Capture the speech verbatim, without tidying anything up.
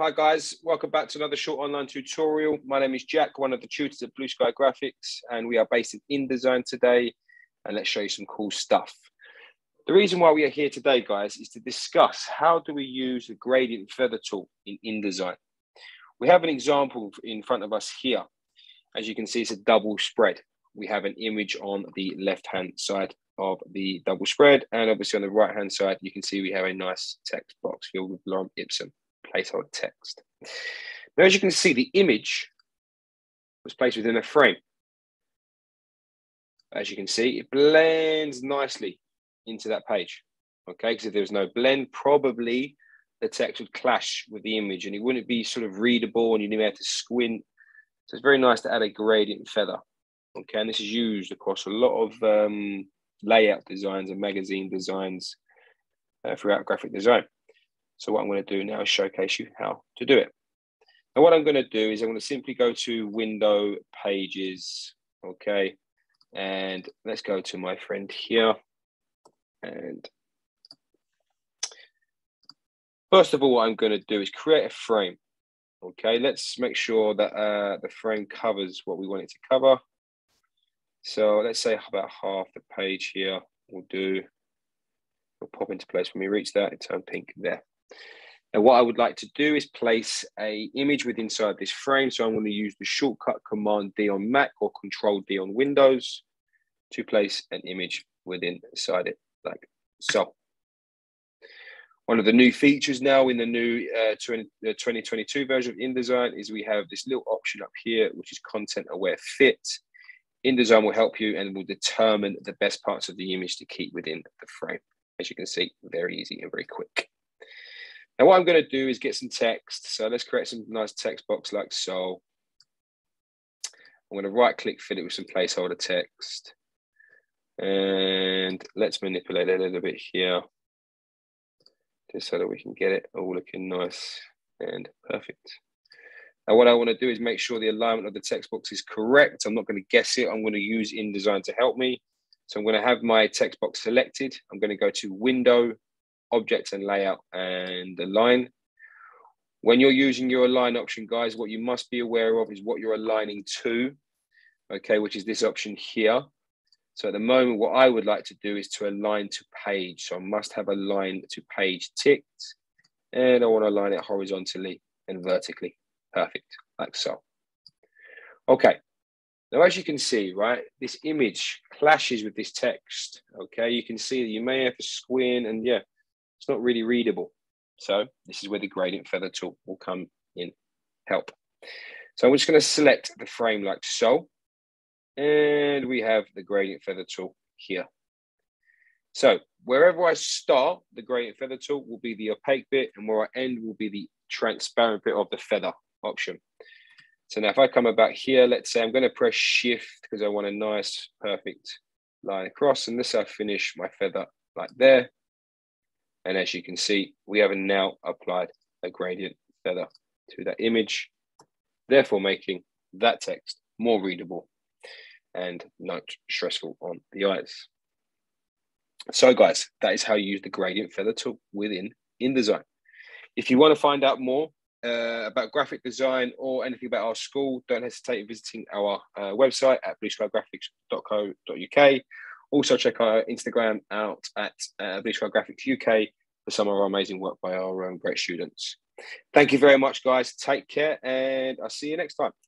Hi guys, welcome back to another short online tutorial. My name is Jack, one of the tutors at Blue Sky Graphics, and we are based in InDesign today, and let's show you some cool stuff. The reason why we are here today, guys, is to discuss how do we use the gradient feather tool in InDesign. We have an example in front of us here. As you can see, it's a double spread. We have an image on the left-hand side of the double spread, and obviously on the right-hand side, you can see we have a nice text box filled with Lorem Ipsum placeholder text. Now, as you can see, the image was placed within a frame. As you can see, it blends nicely into that page. Okay, because if there was no blend, probably the text would clash with the image and it wouldn't be sort of readable and you'd be able to squint. So it's very nice to add a gradient feather. Okay, and this is used across a lot of um, layout designs and magazine designs uh, throughout graphic design. So what I'm going to do now is showcase you how to do it. And what I'm going to do is I'm going to simply go to Window, Pages, okay? And let's go to my friend here. And first of all, what I'm going to do is create a frame, okay? Let's make sure that uh, the frame covers what we want it to cover. So let's say about half the page here will do. It'll pop into place when we reach that. It turned pink there. And what I would like to do is place a image with inside this frame. So I'm going to use the shortcut Command D on Mac or Control D on Windows to place an image within inside it, like so. One of the new features now in the new uh, twenty twenty-two version of InDesign is we have this little option up here, which is Content Aware Fit. InDesign will help you and will determine the best parts of the image to keep within the frame. As you can see, very easy and very quick. Now, what I'm going to do is get some text. So let's create some nice text box like so. I'm going to right click, fill it with some placeholder text. And let's manipulate it a little bit here, just so that we can get it all looking nice and perfect. Now, what I want to do is make sure the alignment of the text box is correct. I'm not going to guess it. I'm going to use InDesign to help me. So I'm going to have my text box selected. I'm going to go to Window, Objects and Layout, and Align. When you're using your Align option, guys, what you must be aware of is what you're aligning to, okay, which is this option here. So at the moment, what I would like to do is to align to page. So I must have align to page ticked, and I want to align it horizontally and vertically. Perfect, like so. Okay. Now, as you can see, right, this image clashes with this text, okay? You can see that you may have to squint and, yeah, it's not really readable. So this is where the gradient feather tool will come in help. So I'm just going to select the frame like so, and we have the gradient feather tool here. So wherever I start, the gradient feather tool will be the opaque bit, and where I end will be the transparent bit of the feather option. So now if I come about here, let's say I'm going to press shift because I want a nice, perfect line across. And this, I finish my feather like there. And as you can see, we have now applied a gradient feather to that image, therefore making that text more readable and not stressful on the eyes. So guys, that is how you use the gradient feather tool within InDesign. If you want to find out more Uh, about graphic design or anything about our school, don't hesitate in visiting our uh, website at blue sky graphics dot co dot U K. Also check our Instagram out at uh, Blue Sky Graphics U K for some of our amazing work by our um, great students. Thank you very much, guys. Take care, and I'll see you next time.